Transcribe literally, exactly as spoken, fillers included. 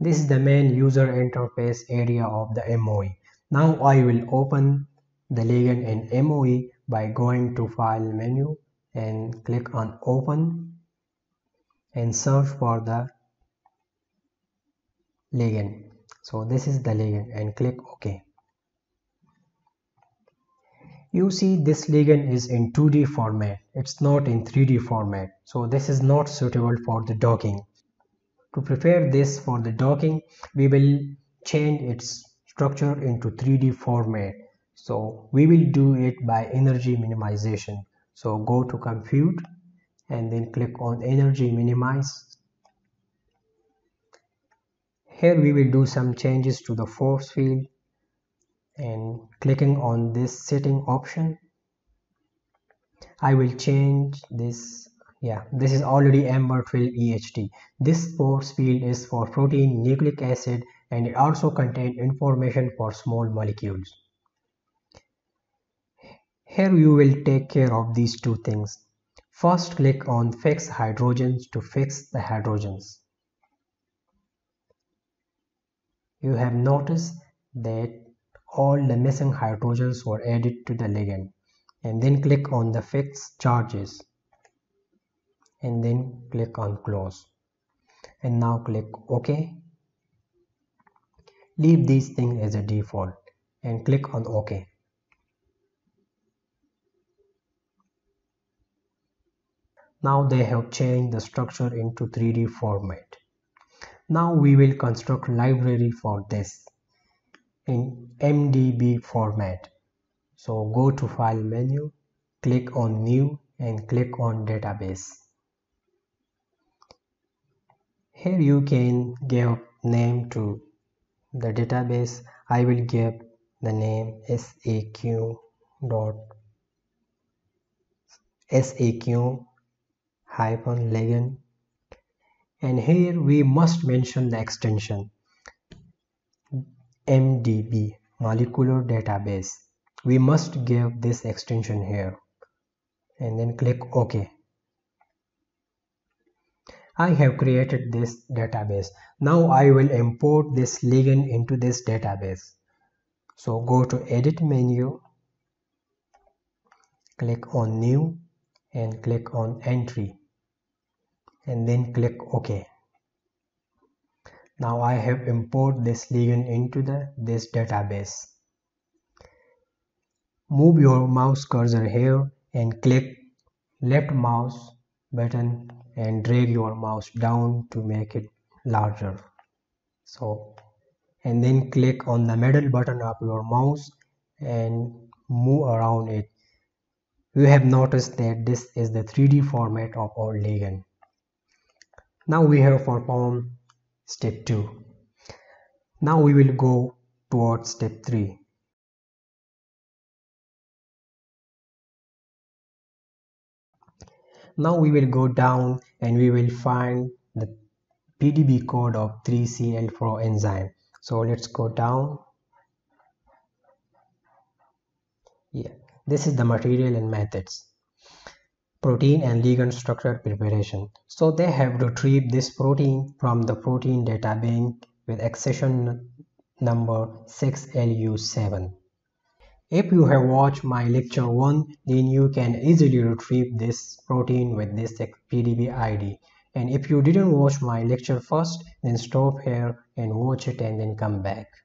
This is the main user interface area of the M O E. Now I will open the ligand in M O E by going to File menu and click on Open and search for the ligand. So this is the ligand and click OK. You see this ligand is in two D format, it's not in three D format, so this is not suitable for the docking. To prepare this for the docking, we will change its structure into three D format. So we will do it by energy minimization. So go to Compute and then click on Energy Minimize. Here we will do some changes to the force field and clicking on this setting option. I will change this. Yeah, this is already Amber twelve E H T. This force field is for protein, nucleic acid, and it also contains information for small molecules. Here you will take care of these two things. First, click on Fix Hydrogens to fix the hydrogens. You have noticed that all the missing hydrogens were added to the ligand, and then click on the Fix Charges and then click on Close, and now click OK. Leave these things as a default and click on OK. Now they have changed the structure into three D format. Now we will construct library for this in M D B format. So go to File menu, click on New and click on Database. Here you can give name to the database. I will give the name S A Q dot S A Q hyphen ligand, and here we must mention the extension M D B, molecular database. We must give this extension here and then click OK. I have created this database. Now I will import this ligand into this database. So go to Edit menu, click on New and click on Entry and then click OK. Now I have imported this ligand into the this database. Move your mouse cursor here and click left mouse button and drag your mouse down to make it larger. So, and then click on the middle button of your mouse and move around it. You have noticed that this is the three D format of our ligand. Now we have performed step two. Now we will go towards step three. Now we will go down and we will find the P D B code of three C L four enzyme. So let's go down. Yeah, this is the material and methods. Protein and ligand structure preparation. So they have retrieved this protein from the protein data bank with accession number six L U seven. If you have watched my lecture one, then you can easily retrieve this protein with this P D B I D. And if you didn't watch my lecture first, then stop here and watch it and then come back.